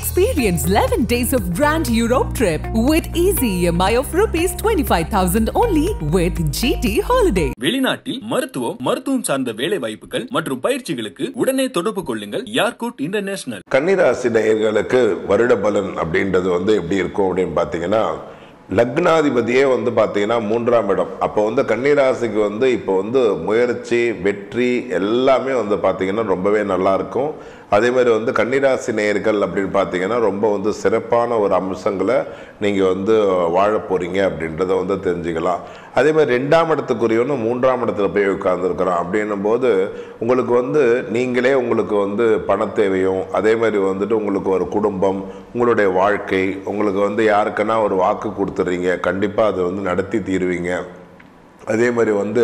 Experience 11 days of grand Europe trip with easy EMI of ₹25,000 only with GT Holiday. Velinatil, Marthu, Marthum Sanda Vele Vipical, Matru Pai Chigilku, Udane Todopolingal, Yarkut International. Kanni Rasi Ergalak, Varadabalan, Abdinda on the Deer Code in Pathina. லக்னாதிபதியே வந்து பாத்தீங்கன்னா 3ஆம் இடம். அப்ப வந்து கன்னி ராசிக்கு வந்து இப்போ வந்து முயற்சி, வெற்றி எல்லாமே வந்து பாத்தீங்கன்னா ரொம்பவே நல்லா இருக்கும். அதே மாதிரி வந்து கன்னி ராசி நேயர்கள் அப்படினு பாத்தீங்கன்னா ரொம்ப வந்து சிறப்பான ஒரு அம்சங்களை நீங்க வந்து வாழ போறீங்க அப்படின்றதை வந்து தெரிஞ்சிக்கலாம். அதே மாதிரி 2ஆம் இடத்துக்குரியவனு 3ஆம் இடத்துல போய் உட்கார்ந்து இருக்கறான் அப்படினும்போது உங்களுக்கு வந்து நீங்களே உங்களுக்கு வந்து பண தேவையும் அதே மாதிரி வந்துட்டு உங்களுக்கு ஒரு குடும்பம், உங்களுடைய வாழ்க்கை, உங்களுக்கு வந்து யாருக்கனா ஒரு வாக்கு கண்டிப்பா அது வந்து நடத்தி தீர்வீங்க. அதே மாதிரி வந்து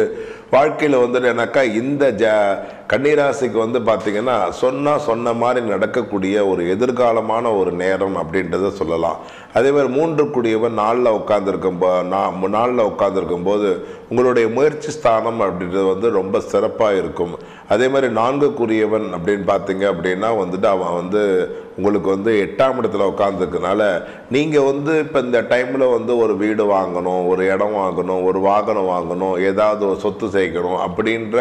வாழ்க்கையில வந்து எனக்கா இந்த கன்னி ராசிக்கு வந்து பாத்தீங்கன்னா சொன்ன மாதிரி நடக்கக்கூடிய ஒரு எதிர்காலமான ஒரு நேரம் அப்படின்றதை சொல்லலாம். அதே மாதிரி 3 கூடியவன் 4ல உட்கார்ந்திருக்கும்போது உங்களுடைய முயற்சி ஸ்தானம் அப்படின்றது வந்து ரொம்ப சிறப்பா இருக்கும். அதே மாதிரி 4 கூடியவன் அப்படிን பாத்தீங்க அப்படினா வந்துட்டு அவன் வந்து உங்களுக்கு வந்து 8ஆம் இடத்துல உட்கார்ந்திருக்கனால நீங்க வந்து இப்ப இந்த டைம்ல வந்து ஒரு வீடு வாங்கணும், ஒரு இடம் வாங்கணும், ஒரு வாகனம் வாங்கணும், ஏதாவது ஒரு சொத்து சேகரணும் அப்படின்ற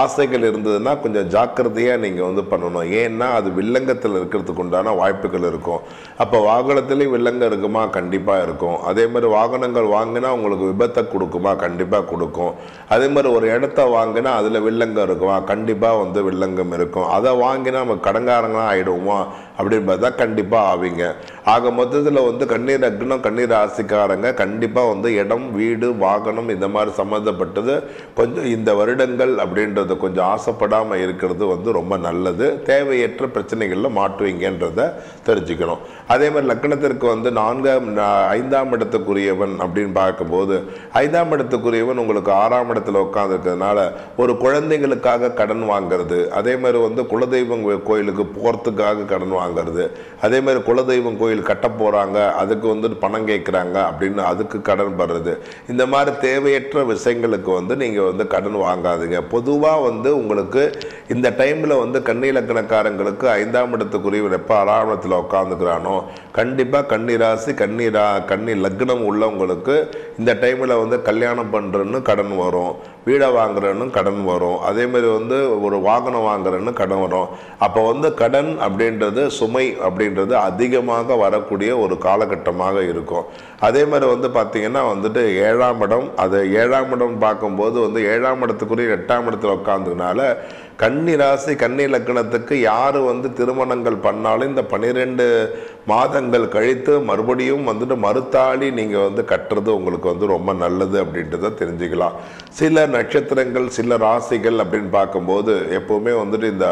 ஆசைகள் இருந்ததுனா கொஞ்சம் ஜாக்கிரதையா நீங்க வந்து பண்ணணும். ஏன்னா அது வில்லங்கத்துல இருக்குிறதுக்கு உண்டான வாய்ப்புகள் இருக்கும். அப்ப வாகனத்திலே வில்லங்க இருக்குமா? கண்டிப்பா இருக்கும். அதே மாதிரி வாகனங்கள் வாங்கினா உங்களுக்கு விபத்தை கொடுக்குமா? கண்டிப்பா கொடுக்கும். அதே மாதிரி ஒரு இடத்தை வாங்கினா அதுல வில்லங்க இருக்குமா? கண்டிப்பா வந்து வில்லங்கம் இருக்கும். அத வாங்கினா நம்ம கடங்காரங்களா ஆயிடுவோமா? அப்படின்பதா கண்டிப்பா ஆவீங்க. ஆக மொத்தத்துல வந்து கன்னி லக்னம் கன்னி ராசிக்காரங்க கண்டிப்பா வந்து இடம், வீடு, வாகனம் இந்த மாதிரி சம்பந்தப்பட்டது கொஞ்சம் இந்த வருடங்கள் அப்படின்றது கொஞ்சம் ஆசைப்படாம இருக்குது வந்து ரொம்ப நல்லது. தேவையற்ற பிரச்சனைகள்ல மாட்டுவீங்கன்றதை தெரிஞ்சிக்கணும். அதே மாதிரி லக்னத்திற்கு வந்து 5ஆம் இடத்துக்குரியவன் அப்படிን பாக்கும்போது 5ஆம் இடத்துக்குரியவன் உங்களுக்கு 6ஆம் இடத்துல உட்கார்ந்திருக்கிறதுனால ஒரு குழந்தைகளுக்காக கடன் வாங்குறது, அதே மாதிரி வந்து குலதெய்வம் கோயிலுக்கு போறதுக்காக கடன் வாங்குறது, அதே மாதிரி குலதெய்வம் கோயில் கட்ட போறாங்க அதுக்கு வந்து பணம் கேக்குறாங்க அப்படினு அதுக்கு கடன் பண்றது, இந்த மாதிரி தேவையற்ற விஷயங்களுக்கு வந்து நீங்க வந்து கடன் வாங்காதீங்க. பொதுவா வந்து உங்களுக்கு இந்த டைம்ல வந்து கன்னி லக்னக்காரங்களுக்கு 5ஆம் இடத்துக்குரியவன் எப்ப 6ஆம் இடத்துல உட்கார்ந்துக்கறானோ கண்டிப்பா கன்னி ராசி கன்னி லக்னம் உள்ளவங்களுக்கு இந்த டைம்ல வந்து கல்யாணம் பண்றன்னு கடன் வரும், வீடை வாங்குறன்னு கடன் வரும், அதே மாதிரி வந்து ஒரு வாகனம் வாங்குறன்னு கடன் வரும். அப்ப வந்து கடன் அப்படின்றது சுமை அப்படின்றது அதிகமாக வரக்கூடிய ஒரு காலகட்டமாக இருக்கும். அதே மாதிரி வந்து பாத்தீங்கன்னா வந்துட்டு 7ஆம் இடம், அது 7ஆம் இடம் பார்க்கும்போது வந்து 7ஆம் இடத்துக்குரிய 8ஆம் இடத்துல உட்கார்ந்ததுனால கன்னி ராசி கன்னி லக்னத்துக்கு யாரு வந்து திருமணங்கள் பண்ணாலும் இந்த 12 மாதங்கள் கழித்து மறுபடியும் வந்துட்டு மறுதாளி நீங்க வந்து கட்டுறது உங்களுக்கு வந்து ரொம்ப நல்லது அப்படின்றத தெரிஞ்சுக்கலாம். சில நட்சத்திரங்கள் சில ராசிகள் அப்படின்னு பார்க்கும்போது எப்பவுமே வந்துட்டு இந்த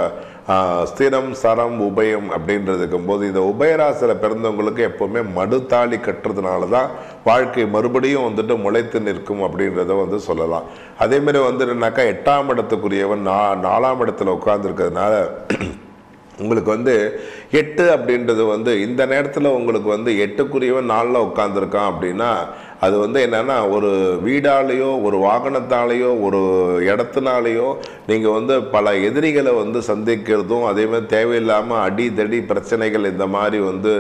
ஸ்திரம் சரம் உபயம் அப்படின்றதுக்கும் போது இந்த உபயராசில பிறந்தவங்களுக்கு எப்பவுமே மறுதாளி கட்டுறதுனால தான் வாழ்க்கை மறுபடியும் வந்துட்டு முளைத்து நிற்கும் அப்படின்றத வந்து சொல்லலாம். அதே மாதிரி வந்துட்டுனாக்கா 8ஆம் இடத்துக்குரியவன் 4ஆம் இடத்துல உட்கார்ந்துருக்கிறதுனால உங்களுக்கு வந்து 8 அப்படின்றது வந்து இந்த நேரத்துல உங்களுக்கு வந்து 8க்குரியவன் 4ல உட்கார்ந்திருக்கான் அப்படின்னா அது வந்து என்னன்னா ஒரு வீடாலயோ ஒரு வாகனத்தாலயோ ஒரு இடத்தினாலயோ நீங்க வந்து பல எதிரிகளை வந்து சந்திக்கிறதும் அதே மாதிரி தேவையில்லாம அடிதடி பிரச்சனைகள் இந்த மாதிரி வந்து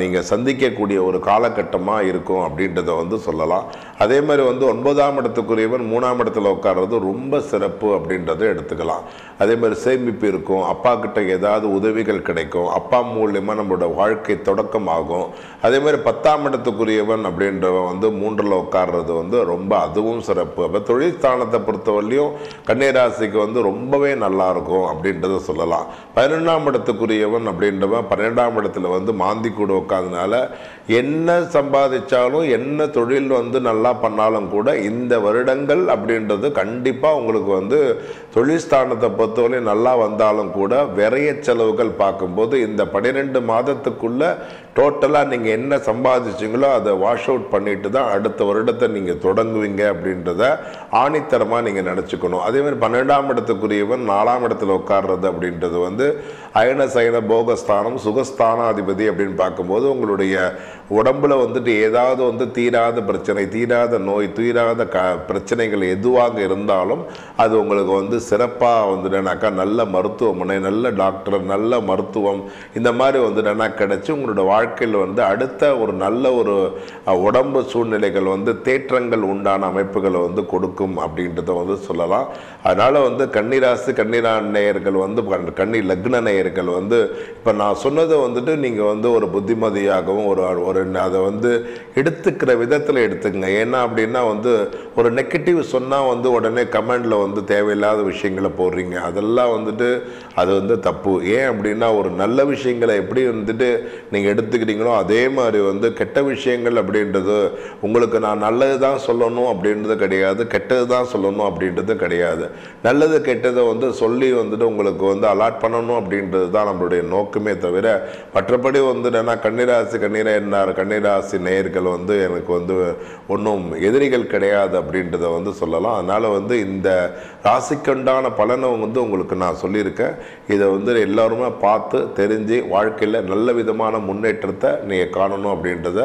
நீங்க சந்திக்கக்கூடிய ஒரு காலகட்டமா இருக்கும் அப்படின்றத வந்து சொல்லலாம். அதே மாதிரி வந்து 9ஆம் இடத்துக்குரியவன் 3ஆம் இடத்துல உட்கார்றது ரொம்ப சிறப்பு அப்படின்றத எடுத்துக்கலாம். அதே மாதிரி சேமிப்பு இருக்கும், அப்பா கிட்ட ஏதாவது உதவிகள் கிடைக்கும், அப்பா மூலமா நம்மளோட வாழ்க்கை தொடக்கமாகும். அதே மாதிரி 10ஆம் இடத்துக்குரியவன் அப்படின்ற வந்து 3ல உட்கார்றது வந்து ரொம்ப அதுவும் சிறப்பு. அப்ப தொழில் ஸ்தானத்தை பொறுத்தவரையும் கன்னி ராசிக்கு வந்து ரொம்பவே நல்லா இருக்கும் அப்படின்றத சொல்லலாம். 11ஆம் இடத்துக்குரியவன் அப்படின்றவன் 12ஆம் இடத்துல வந்து மாந்தி கூட உட்கார்ந்தனால என்ன சம்பாதிச்சாலும் என்ன தொழில் வந்து நல்லா பண்ணாலும் கூட இந்த வருடங்கள் அப்படின்றது கண்டிப்பா உங்களுக்கு வந்து தொழில் ஸ்தானத்தை பொறுத்தவரையும் நல்லா வந்தாலும் கூட விரைய செலவுகள் பார்க்கும்போது இந்த 12 மாதத்துக்குள்ள டோட்டலா நீங்க என்ன சம்பாதிச்சீங்களோ அதை வாஷ் அவுட் பண்ணிட்டு தான் அடுத்த வருடத்தை நீங்க தொடங்குவீங்க அப்படின்றத ஆணித்தரமா நீங்க நினைச்சுக்கணும். அதே மாதிரி 12ஆம் இடத்துக்குரியவன் 4ஆம் இடத்துல உட்கார்றது அப்படின்றது வந்து அயன சயன போகஸ்தானம் சுகஸ்தானாதிபதி அப்படின்னு பார்க்கும்போது உங்களுடைய உடம்புல வந்துட்டு ஏதாவது வந்து தீராத பிரச்சனை தீராத நோய் தீராத பிரச்சனைகள் எதுவாக இருந்தாலும் அது உங்களுக்கு வந்து சிறப்பாக வந்துட்டேனாக்கா நல்ல மருத்துவமனை நல்ல டாக்டர் நல்ல மருத்துவம் இந்த மாதிரி வந்துட்டேன்னா கிடச்சி உங்களோட வாழ்க்கையில் வந்து அடுத்த ஒரு நல்ல ஒரு உடம்பு சூழ்நிலைகள் வந்து தேற்றங்கள் உண்டான அமைப்புகளை வந்து கொடுக்கும் அப்படின்றத வந்து சொல்லலாம். அதனால் வந்து கன்னிராசி கன்னிரா நேயர்கள் வந்து கன்னி லக்ன நேயர்கள் வந்து இப்போ நான் சொன்னதை வந்துட்டு நீங்கள் வந்து ஒரு புத்திமதியாகவும் ஒரு அதை வந்து எடுத்துக்கிற விதத்தில் எடுத்துக்கங்க. ஏன்னா அப்படின்னா வந்து ஒரு நெகட்டிவ் சொன்னால் வந்து உடனே கமெண்டில் வந்து தேவையில்லாத விஷயங்களை போடுறீங்க அதெல்லாம் வந்துட்டு அது வந்து தப்பு. ஏன் அப்படின்னா ஒரு நல்ல விஷயங்களை எப்படி வந்துட்டு நீங்கள் எடுத்துக்கிறீங்களோ அதே மாதிரி வந்து கெட்ட விஷயங்கள் அப்படின்றது உங்களுக்கு நான் நல்லது தான் சொல்லணும் அப்படின்றது கிடையாது கெட்டது தான் சொல்லணும் அப்படின்றது கிடையாது. நல்லது கெட்டதை வந்து சொல்லி வந்துட்டு உங்களுக்கு வந்து அலாட் பண்ணணும் அப்படின்றது தான் நம்மளுடைய நோக்கமே தவிர மற்றபடி வந்துட்டு நான் கன்னிராசி கன்னிராசி நேயர்கள் வந்து எனக்கு வந்து ஒன்றும் எதிரிகள் கிடையாது அப்படின்றத வந்து சொல்லலாம். அதனால் வந்து இந்த ராசிக்குண்டான பலனை வந்து உங்களுக்கு நான் சொல்லியிருக்கேன். இதை வந்து எல்லோருமே பார்த்து தெரிஞ்சு வாழ்க்கையில் நல்ல விதமான முன்னேற்றத்தை நீங்கள் காணணும் அப்படின்றத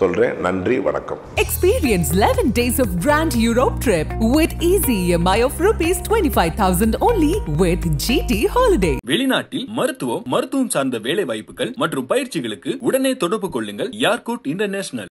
சொல்கிறேன். நன்றி, வணக்கம். Experience 11 days of Grand Europe trip with easy EMI of ₹25,000 only with GT Holiday. வெளிநாட்டில் மருத்துவம் சார்ந்த வேலை வாய்ப்புகள் மற்றும் பயிற்சிகளுக்கு உடனே தொடர்பு கொள்ளுங்கள். யார்கூட் இன்டர்நேஷனல்.